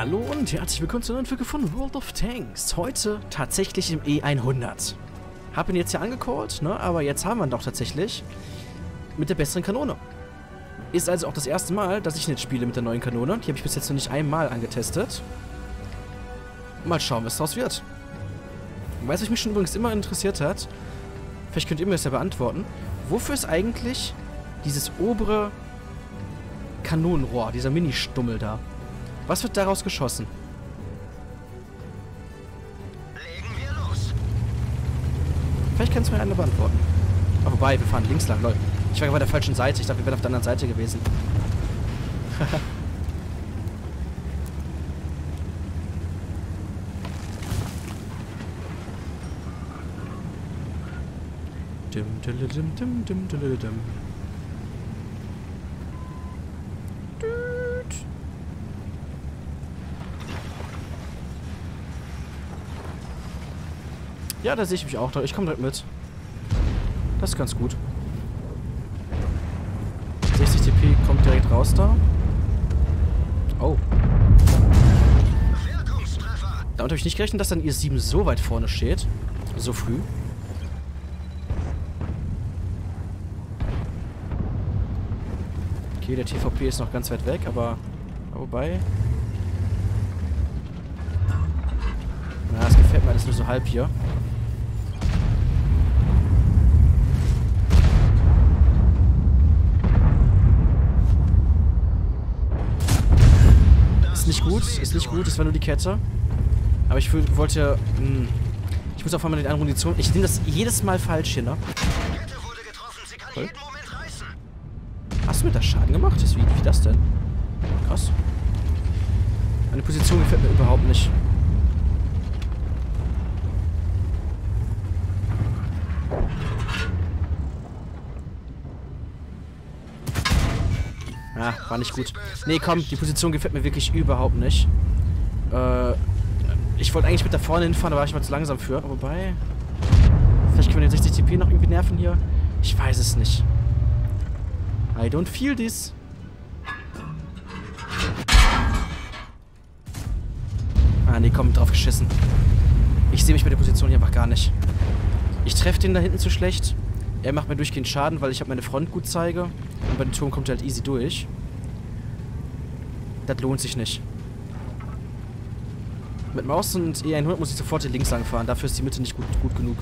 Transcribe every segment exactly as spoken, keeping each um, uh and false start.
Hallo und herzlich willkommen zu einer neuen Folge von World of Tanks. Heute tatsächlich im E hundert. Hab ihn jetzt hier angecallt, ne? Aber jetzt haben wir ihn doch tatsächlich mit der besseren Kanone. Ist also auch das erste Mal, dass ich ihn jetzt spiele mit der neuen Kanone. Die habe ich bis jetzt noch nicht einmal angetestet. Mal schauen, was daraus wird. Weiß, was mich schon übrigens immer interessiert hat, vielleicht könnt ihr mir das ja beantworten, wofür ist eigentlich dieses obere Kanonenrohr, dieser Mini-Stummel da? Was wird daraus geschossen? Legen wir los. Vielleicht kannst du mir einer beantworten. Aber wobei, wir fahren links lang, Leute. Ich war gerade bei der falschen Seite. Ich dachte, wir wären auf der anderen Seite gewesen. Dum, dum, dum, dum, dum, dum. Ja, da sehe ich mich auch. Ich komme direkt mit. Das ist ganz gut. sechzig T P kommt direkt raus da. Oh. Damit habe ich nicht gerechnet, dass dann E sieben so weit vorne steht. So früh. Okay, der T V P ist noch ganz weit weg, aber... Wobei... Na, es gefällt mir alles nur so halb hier. Nicht gut, ist nicht gut, das war nur die Kette. Aber ich wollte, mh, ich muss auf einmal den anderen Munition. Ich nehme das jedes Mal falsch hier, ne? Kette wurde getroffen, sie kann jeden Moment reißen. Hast du mir das Schaden gemacht? Wie, wie das denn? Krass. Meine Position gefällt mir überhaupt nicht. Ja, war nicht gut. Nee, komm, die Position gefällt mir wirklich überhaupt nicht. Äh, ich wollte eigentlich mit da vorne hinfahren, da war ich mal zu langsam für. Wobei, vielleicht können wir den sechzig T P noch irgendwie nerven hier. Ich weiß es nicht. I don't feel this. Ah, nee, komm, drauf geschissen. Ich sehe mich mit der Position hier einfach gar nicht. Ich treffe den da hinten zu schlecht. Er macht mir durchgehend Schaden, weil ich habe meine Front gut zeige. Und bei den Türmen kommt er halt easy durch. Das lohnt sich nicht. Mit Maus und E hundert muss ich sofort hier links langfahren. Dafür ist die Mitte nicht gut, gut genug.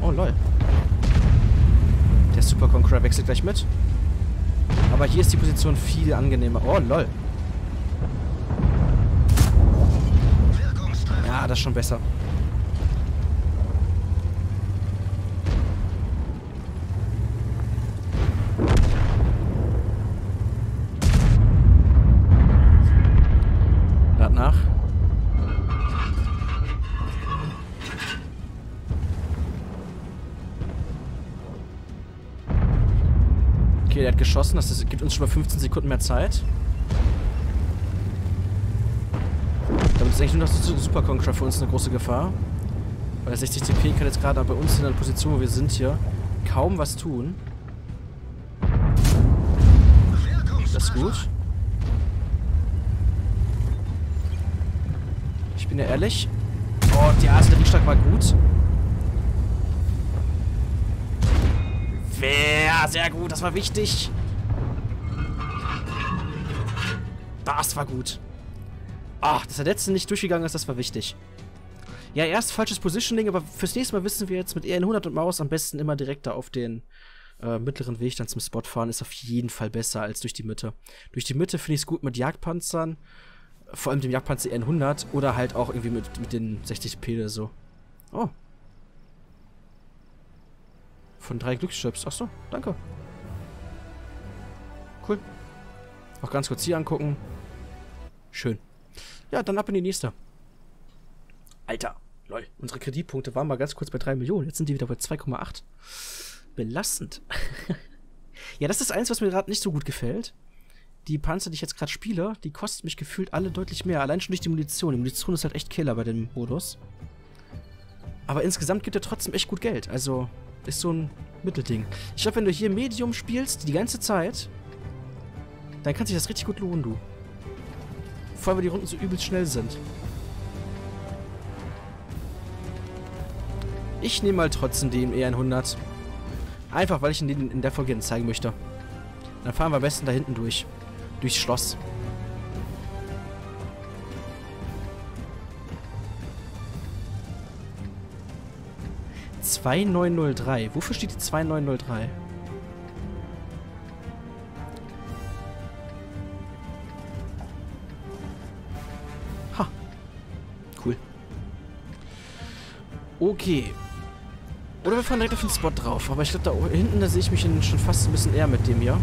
Oh, lol. Der Super Conqueror wechselt gleich mit. Aber hier ist die Position viel angenehmer. Oh, lol. Ja, das ist schon besser. Der hat geschossen, das ist, gibt uns schon mal fünfzehn Sekunden mehr Zeit. Damit ist eigentlich nur noch der Super Conqueror für uns eine große Gefahr. Weil der sechzig T P kann jetzt gerade bei uns in der Position, wo wir sind hier, kaum was tun. Das ist gut. Ich bin ja ehrlich. Oh, die Artillerie-Schlag war gut. Ja, sehr gut, das war wichtig. Das war gut. Ach, dass der letzte nicht durchgegangen ist, das war wichtig. Ja, erst falsches Positioning, aber fürs nächste Mal wissen wir jetzt mit E hundert und Maus am besten immer direkt da auf den äh, mittleren Weg dann zum Spot fahren. Ist auf jeden Fall besser als durch die Mitte. Durch die Mitte finde ich es gut mit Jagdpanzern, vor allem dem Jagdpanzer E hundert oder halt auch irgendwie mit, mit den sechzig T P oder so. Oh. Von drei Glückschips. Achso, danke. Cool. Auch ganz kurz hier angucken. Schön. Ja, dann ab in die nächste. Alter, lol. Unsere Kreditpunkte waren mal ganz kurz bei drei Millionen. Jetzt sind die wieder bei zwei Komma acht. Belastend. Ja, das ist eins, was mir gerade nicht so gut gefällt. Die Panzer, die ich jetzt gerade spiele, die kosten mich gefühlt alle deutlich mehr. Allein schon durch die Munition. Die Munition ist halt echt Killer bei dem Modus. Aber insgesamt gibt er trotzdem echt gut Geld. Also... Ist so ein Mittelding. Ich glaube, wenn du hier Medium spielst, die ganze Zeit, dann kann sich das richtig gut lohnen, du. Vor allem, weil die Runden so übelst schnell sind. Ich nehme mal trotzdem den E hundert. Einfach, weil ich ihn in der Folge zeigen möchte. Dann fahren wir am besten da hinten durch. Durchs Schloss. zwei neun null drei. Wofür steht die zwei neun null drei? Ha. Cool. Okay. Oder wir fahren direkt auf den Spot drauf. Aber ich glaube, da hinten, da sehe ich mich schon fast ein bisschen eher mit dem hier.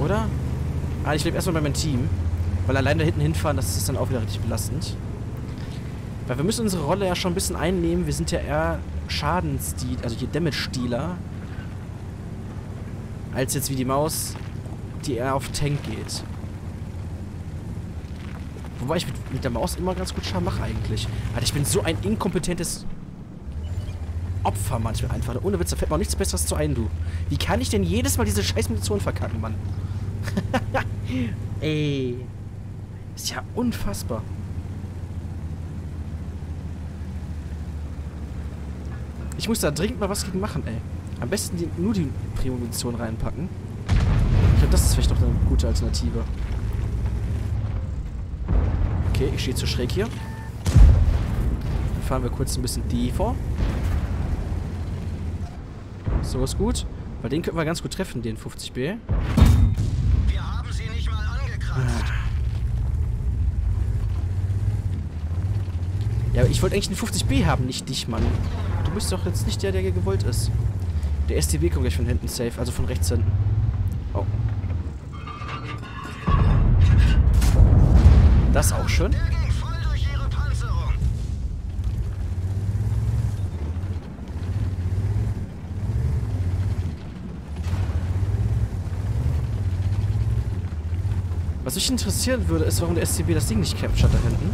Oder? Ah, ich lebe erstmal bei meinem Team. Weil allein da hinten hinfahren, das ist dann auch wieder richtig belastend. Weil wir müssen unsere Rolle ja schon ein bisschen einnehmen. Wir sind ja eher Schadensdealer, also hier Damage-Dealer. Als jetzt wie die Maus, die eher auf Tank geht. Wobei ich mit, mit der Maus immer ganz gut Schaden mache eigentlich. Alter, ich bin so ein inkompetentes Opfer manchmal einfach. Ohne Witz, da fällt mir auch nichts Besseres zu ein, du. Wie kann ich denn jedes Mal diese scheiß Munition verkacken, Mann? Ey. Ist ja unfassbar. Ich muss da dringend mal was gegen machen, ey. Am besten die, nur die Primo-Munition reinpacken. Ich glaube, das ist vielleicht noch eine gute Alternative. Okay, ich stehe zu schräg hier. Dann fahren wir kurz ein bisschen die vor. So ist gut. Weil den könnten wir ganz gut treffen, den fünfzig B. Wir haben sie nicht mal angekratzt. Ja, aber ich wollte eigentlich den fünfzig B haben, nicht dich, Mann. Du bist doch jetzt nicht der, der gewollt ist. Der S T W kommt gleich von hinten safe, also von rechts hinten. Oh. Das auch schön. Der ging voll durch ihre Panzerung. Was mich interessieren würde, ist, warum der S T B das Ding nicht captured da hinten.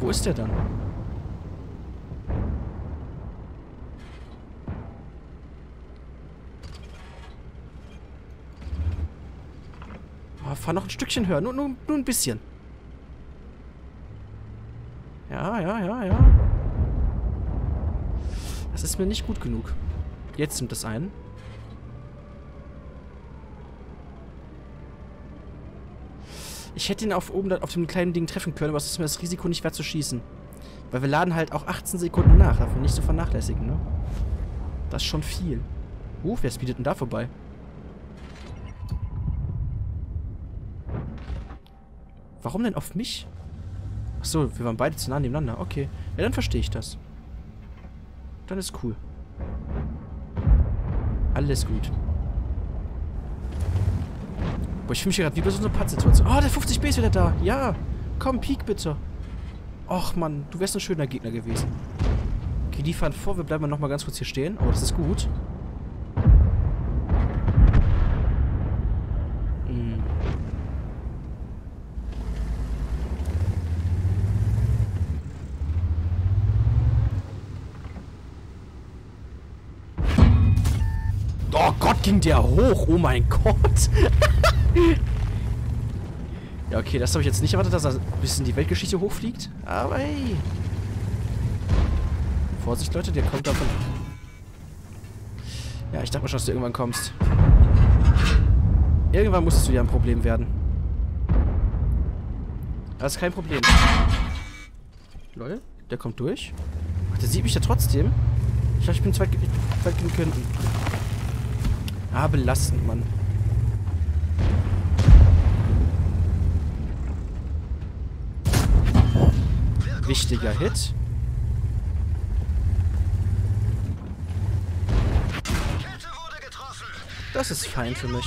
Wo ist der dann? Fahr noch ein Stückchen höher. Nur, nur, nur ein bisschen. Ja, ja, ja, ja. Das ist mir nicht gut genug. Jetzt nimmt das ein. Ich hätte ihn auf oben auf dem kleinen Ding treffen können, aber es ist mir das Risiko nicht wert zu schießen. Weil wir laden halt auch achtzehn Sekunden nach. Darf man nicht so vernachlässigen, ne? Das ist schon viel. Uh, wer speedet denn da vorbei? Warum denn auf mich? Achso, wir waren beide zu nah nebeneinander. Okay. Ja, dann verstehe ich das. Dann ist cool. Alles gut. Boah, ich fühle mich gerade wie bei so einer Pattsituation. Oh, der fünfzig B ist wieder da. Ja. Komm, peek bitte. Och, Mann. Du wärst ein schöner Gegner gewesen. Okay, die fahren vor. Wir bleiben nochmal ganz kurz hier stehen. Oh, das ist gut. Ging der hoch? Oh mein Gott. Ja, okay, das habe ich jetzt nicht erwartet, dass er ein bisschen die Weltgeschichte hochfliegt. Aber hey. Vorsicht, Leute, der kommt davon. Ja, ich dachte mal schon, dass du irgendwann kommst. Irgendwann musstest du ja ein Problem werden. Das ist kein Problem. Lol, der kommt durch. Ach, der sieht mich ja trotzdem. Ich glaube, ich bin zu weit, weit genug hinten. Ah, belastend, Mann. Wichtiger Hit. Das ist fein für mich.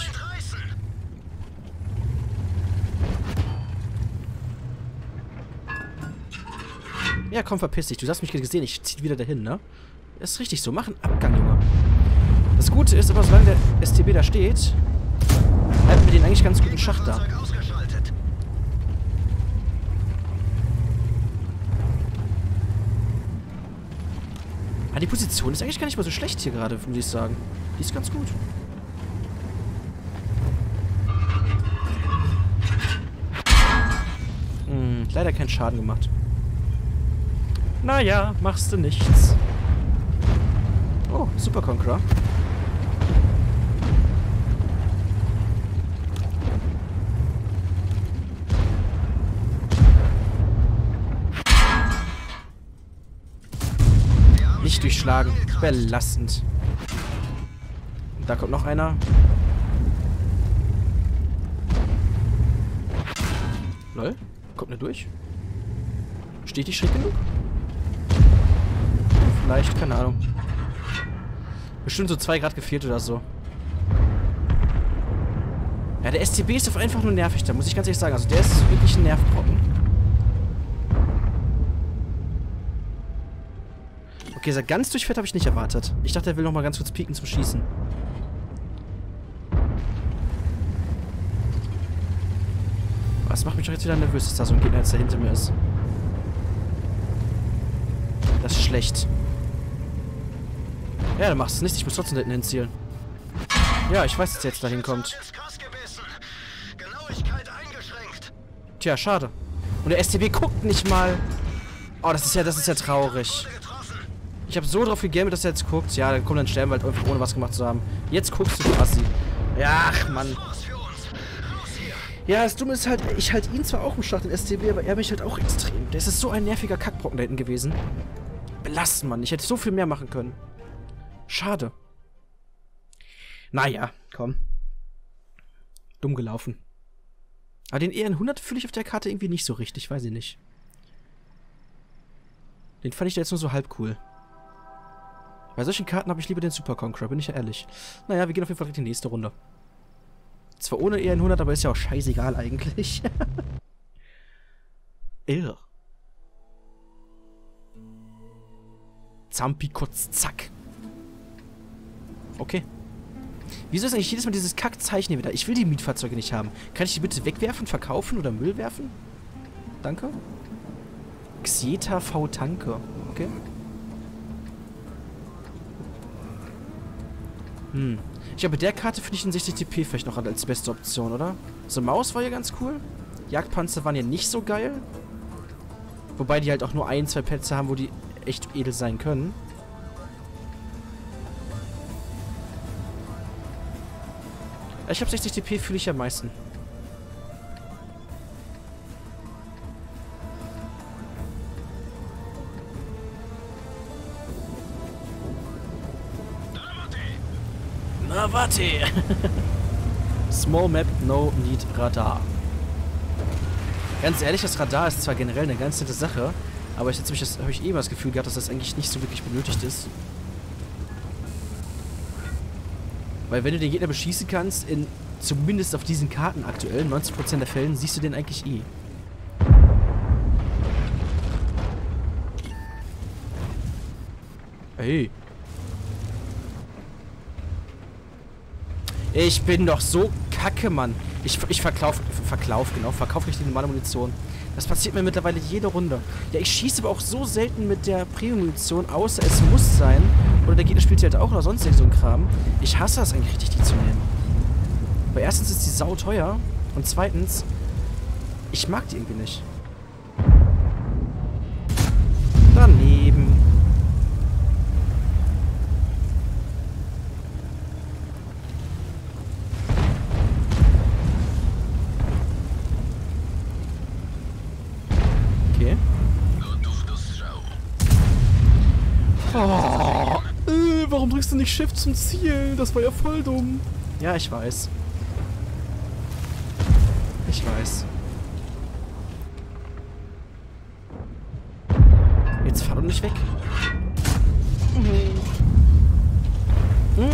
Ja, komm, verpiss dich. Du hast mich gesehen. Ich zieh wieder dahin, ne? Das ist richtig so. Mach einen Abgang, Junge. Das Gute ist aber, solange der S T B da steht, halten wir den eigentlich ganz guten Schach da. Ah, die Position ist eigentlich gar nicht mal so schlecht hier gerade, würde ich sagen. Die ist ganz gut. leider keinen Schaden gemacht. Naja, machst du nichts. Oh, Super Conqueror. Nicht durchschlagen. Belastend. Da kommt noch einer. Lol. Kommt nicht durch. Steht die schräg genug? Vielleicht, keine Ahnung. Bestimmt so zwei Grad gefehlt oder so. Ja, der S T B ist doch einfach nur nervig, da muss ich ganz ehrlich sagen. Also der ist wirklich ein Nervbrocken. Okay, dass er ganz durchfährt, habe ich nicht erwartet. Ich dachte, er will noch mal ganz kurz pieken zum Schießen. Das macht mich doch jetzt wieder nervös, dass da so ein Gegner jetzt da hinter mir ist. Das ist schlecht. Ja, dann machst du es nicht. Ich muss trotzdem hinten hinzielen. Ja, ich weiß, dass der jetzt da hinkommt. Tja, schade. Und der S T B guckt nicht mal. Oh, das ist ja, das ist ja traurig. Ich habe so drauf gegamet, dass er jetzt guckt. Ja, dann komm, dann sterben wir halt einfach, ohne was gemacht zu haben. Jetzt guckst du, Assi. Ja, ach, Mann. Ja, das Dumme ist halt, ich halte ihn zwar auch im Schlag, den S C B, aber er mich halt auch extrem. Das ist so ein nerviger Kackbrocken da hinten gewesen. Belastend, Mann. Ich hätte so viel mehr machen können. Schade. Naja, komm. Dumm gelaufen. Aber den E N hundert fühle ich auf der Karte irgendwie nicht so richtig, weiß ich nicht. Den fand ich da jetzt nur so halb cool. Bei solchen Karten habe ich lieber den Super Conqueror, bin ich ja ehrlich. Naja, wir gehen auf jeden Fall in die nächste Runde. Zwar ohne E N hundert, aber ist ja auch scheißegal eigentlich. Irr. Zampi kurz, zack. Okay. Wieso ist eigentlich jedes Mal dieses Kackzeichen hier wieder? Ich will die Mietfahrzeuge nicht haben. Kann ich die bitte wegwerfen, verkaufen oder Müll werfen? Danke. Xeta-V-Tanker. Okay. Hm. Ich glaube, bei der Karte finde ich den sechzig T P vielleicht noch als beste Option, oder? So, Maus war ja ganz cool. Jagdpanzer waren ja nicht so geil. Wobei die halt auch nur ein, zwei Plätze haben, wo die echt edel sein können. Ich glaube, sechzig T P fühle ich am meisten. Na, warte! Small Map, no need Radar. Ganz ehrlich, das Radar ist zwar generell eine ganz nette Sache, aber ich habe hab eh mal das Gefühl gehabt, dass das eigentlich nicht so wirklich benötigt ist. Weil wenn du den Gegner beschießen kannst, in zumindest auf diesen Karten aktuell, neunzig Prozent der Fällen, siehst du den eigentlich eh. Hey. Ich bin doch so kacke, Mann. Ich, ich verkaufe, verkauf, genau, verkaufe nicht die normale Munition. Das passiert mir mittlerweile jede Runde. Ja, ich schieße aber auch so selten mit der Primo-Munition, außer es muss sein. Oder der Gegner spielt sie halt auch oder sonst so ein Kram. Ich hasse das eigentlich richtig, die zu nehmen. Aber erstens ist die sau teuer. Und zweitens, ich mag die irgendwie nicht. Daneben. Oh, äh, warum drückst du nicht Shift zum Ziel? Das war ja voll dumm. Ja, ich weiß. Ich weiß. Jetzt fahr doch nicht weg. Mhm. Mhm.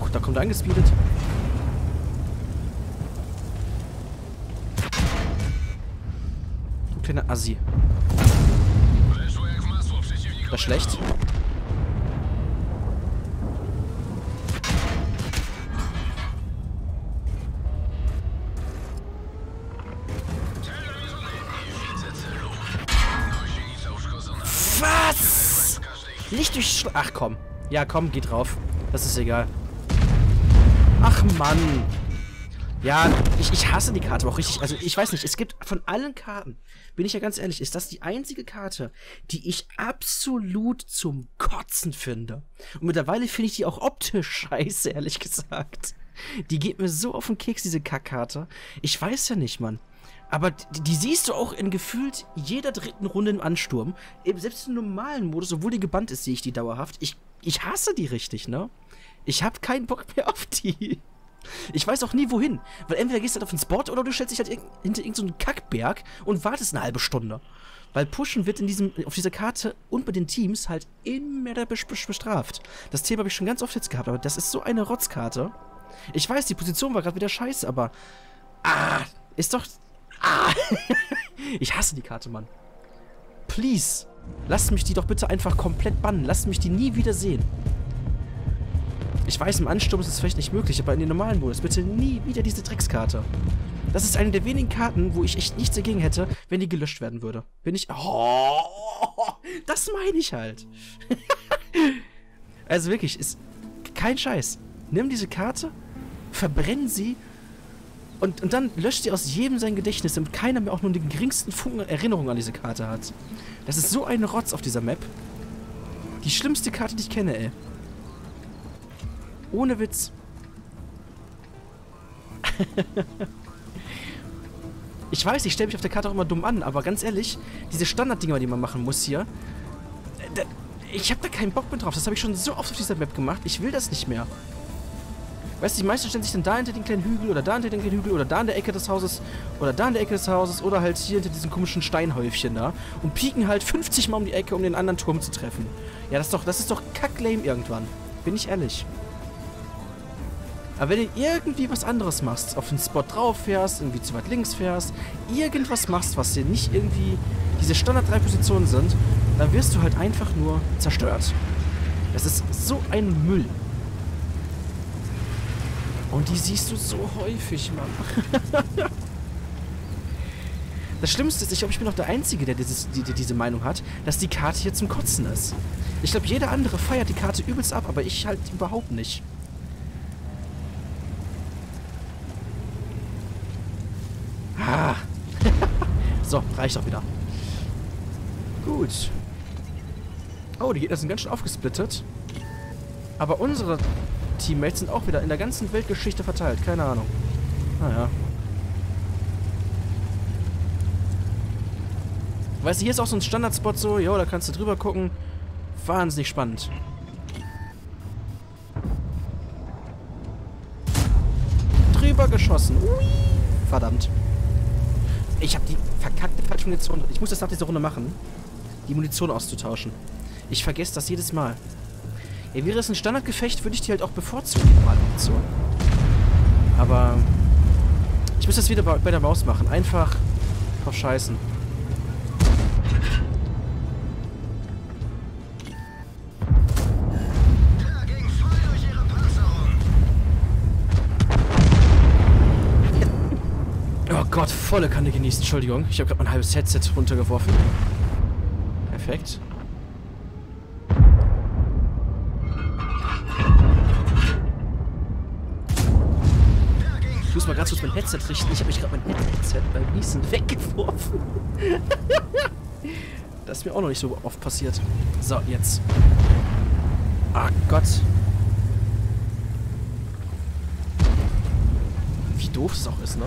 Huch, da kommt er angespeedet. Kleiner Assi. Das ist schlecht. Was? Nicht durch... Ach komm. Ja komm, geh drauf. Das ist egal. Ach Mann. Ja, ich, ich hasse die Karte auch richtig. Also ich weiß nicht, es gibt von allen Karten, bin ich ja ganz ehrlich, ist das die einzige Karte, die ich absolut zum Kotzen finde. Und mittlerweile finde ich die auch optisch scheiße, ehrlich gesagt. Die geht mir so auf den Keks, diese Kackkarte. Ich weiß ja nicht, Mann. Aber die, die siehst du auch in gefühlt jeder dritten Runde im Ansturm. Selbst im normalen Modus, obwohl die gebannt ist, sehe ich die dauerhaft. Ich, ich hasse die richtig, ne? Ich hab keinen Bock mehr auf die. Ich weiß auch nie wohin, weil entweder gehst du halt auf den Spot oder du stellst dich halt hinter irgendeinen so Kackberg und wartest eine halbe Stunde. Weil Pushen wird in diesem, auf dieser Karte und bei den Teams halt immer bestraft. Das Thema habe ich schon ganz oft jetzt gehabt, aber das ist so eine Rotzkarte. Ich weiß, die Position war gerade wieder scheiße, aber... Ah, ist doch... Ah! Ich hasse die Karte, Mann. Please, lasst mich die doch bitte einfach komplett bannen. Lasst mich die nie wieder sehen. Ich weiß, im Ansturm ist es vielleicht nicht möglich, aber in den normalen Modus bitte nie wieder diese Dreckskarte. Das ist eine der wenigen Karten, wo ich echt nichts dagegen hätte, wenn die gelöscht werden würde. Wenn ich... Oh, das meine ich halt. Also wirklich, ist kein Scheiß. Nimm diese Karte, verbrenn sie und, und dann löscht sie aus jedem sein Gedächtnis, damit keiner mehr auch nur den geringsten Funken Erinnerung an diese Karte hat. Das ist so ein Rotz auf dieser Map. Die schlimmste Karte, die ich kenne, ey. Ohne Witz. Ich weiß, ich stelle mich auf der Karte auch immer dumm an, aber ganz ehrlich, diese Standarddinger, die man machen muss hier, da, ich habe da keinen Bock mehr drauf. Das habe ich schon so oft auf dieser Map gemacht. Ich will das nicht mehr. Weißt du, die meisten stellen sich dann da hinter den kleinen Hügel oder da hinter den kleinen Hügel oder da in der Ecke des Hauses oder da in der Ecke des Hauses oder halt hier hinter diesen komischen Steinhäufchen da und pieken halt fünfzig Mal um die Ecke, um den anderen Turm zu treffen. Ja, das ist doch, das ist doch kacklame irgendwann. Bin ich ehrlich. Aber wenn du irgendwie was anderes machst, auf den Spot drauf fährst, irgendwie zu weit links fährst, irgendwas machst, was dir nicht irgendwie diese Standard drei Positionen sind, dann wirst du halt einfach nur zerstört. Das ist so ein Müll. Und die siehst du so häufig, Mann. Das Schlimmste ist, ich glaube, ich bin noch der Einzige, der dieses, die, die diese Meinung hat, dass die Karte hier zum Kotzen ist. Ich glaube, jeder andere feiert die Karte übelst ab, aber ich halt überhaupt nicht. Ah. So, reicht doch wieder. Gut. Oh, die Gegner sind ganz schön aufgesplittet. Aber unsere Teammates sind auch wieder in der ganzen Weltgeschichte verteilt. Keine Ahnung. Naja. Weißt du, hier ist auch so ein Standardspot so. Jo, da kannst du drüber gucken. Wahnsinnig spannend. Drüber geschossen. Ui. Verdammt. Ich habe die verkackte falsche Munition. Ich muss das nach dieser Runde machen. Die Munition auszutauschen. Ich vergesse das jedes Mal. Ja, wäre es ein Standardgefecht, würde ich die halt auch bevorzugen, die Wahlmunition. Aber ich muss das wieder bei der Maus machen. Einfach drauf scheißen. Gott, volle Kanne genießen. Entschuldigung, ich habe gerade mein halbes Headset runtergeworfen. Perfekt. Ich muss mal ganz kurz mein Headset richten. Ich habe mich gerade mein Headset beim Niesen weggeworfen. Das ist mir auch noch nicht so oft passiert. So, jetzt. Ah Gott. Wie doof es auch ist, ne?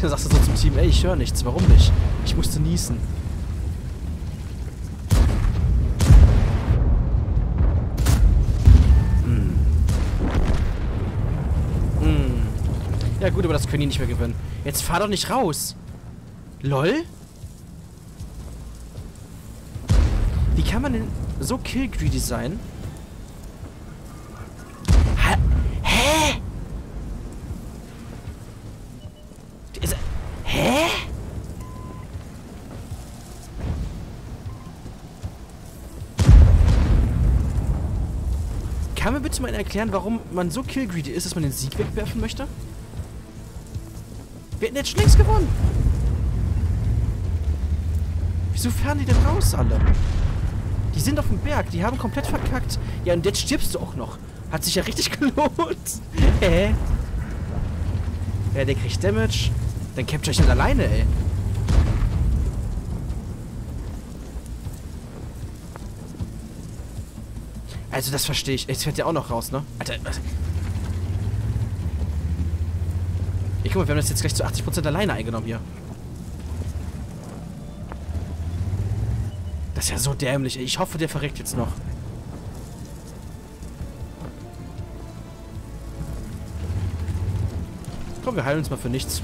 Da sagst du so zum Team, ey, ich höre nichts, warum nicht? Ich musste niesen. Hm. Hm. Ja gut, aber das können die nicht mehr gewinnen. Jetzt fahr doch nicht raus. Lol? Wie kann man denn so killgreedy sein? Kann mir bitte mal erklären, warum man so killgreedy ist, dass man den Sieg wegwerfen möchte? Wir hätten jetzt schon längst gewonnen. Wieso fahren die denn raus alle? Die sind auf dem Berg, die haben komplett verkackt. Ja, und jetzt stirbst du auch noch. Hat sich ja richtig gelohnt. Hä? Ja, der kriegt Damage. Dann capture ich ihn alleine, ey. Also das verstehe ich. Jetzt fährt der auch noch raus, ne? Alter. Ich guck mal, wir haben das jetzt gleich zu achtzig Prozent alleine eingenommen hier. Das ist ja so dämlich, ey. Ich hoffe, der verreckt jetzt noch. Komm, wir heilen uns mal für nichts.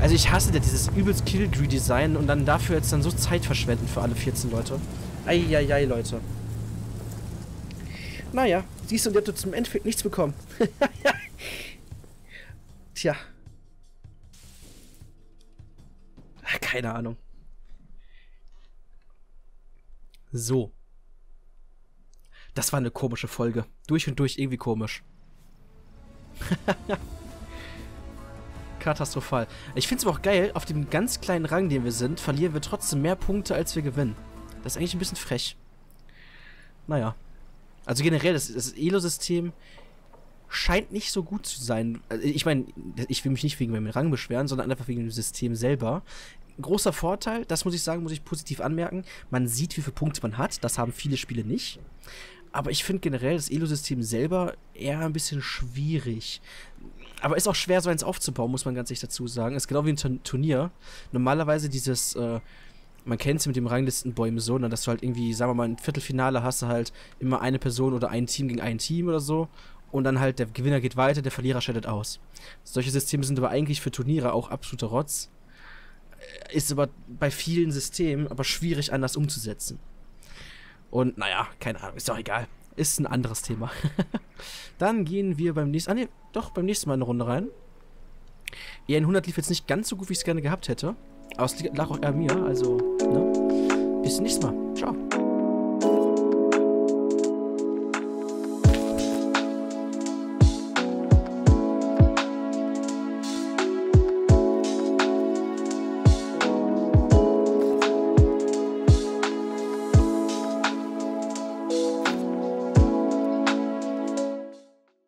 Also ich hasse ja dieses übelst Kill-Greedy-Design und dann dafür jetzt dann so Zeit verschwenden für alle vierzehn Leute. Eieiei, Leute. Naja, siehst du, der hat zum Endeffekt nichts bekommen. Tja. Ach, keine Ahnung. So. Das war eine komische Folge. Durch und durch irgendwie komisch. Katastrophal. Ich finde es aber auch geil, auf dem ganz kleinen Rang, den wir sind, verlieren wir trotzdem mehr Punkte, als wir gewinnen. Das ist eigentlich ein bisschen frech. Naja. Also generell, das, das E L O-System scheint nicht so gut zu sein. Also ich meine, ich will mich nicht wegen meinem Rang beschweren, sondern einfach wegen dem System selber. Großer Vorteil, das muss ich sagen, muss ich positiv anmerken. Man sieht, wie viele Punkte man hat. Das haben viele Spiele nicht. Aber ich finde generell das E L O-System selber eher ein bisschen schwierig. Aber ist auch schwer, so eins aufzubauen, muss man ganz ehrlich dazu sagen. Ist genau wie ein Turnier. Normalerweise dieses... Äh, Man kennt es mit dem Ranglistenbäumen so, dass du halt irgendwie, sagen wir mal, im Viertelfinale hast du halt immer eine Person oder ein Team gegen ein Team oder so. Und dann halt der Gewinner geht weiter, der Verlierer scheidet aus. Solche Systeme sind aber eigentlich für Turniere auch absoluter Rotz. Ist aber bei vielen Systemen aber schwierig anders umzusetzen. Und naja, keine Ahnung, ist doch egal. Ist ein anderes Thema. Dann gehen wir beim nächsten... Ah ne, doch, beim nächsten Mal eine Runde rein. E hundert lief jetzt nicht ganz so gut, wie ich es gerne gehabt hätte. Aber es lag auch eher mir, also, ne? Bis zum nächsten Mal. Ciao.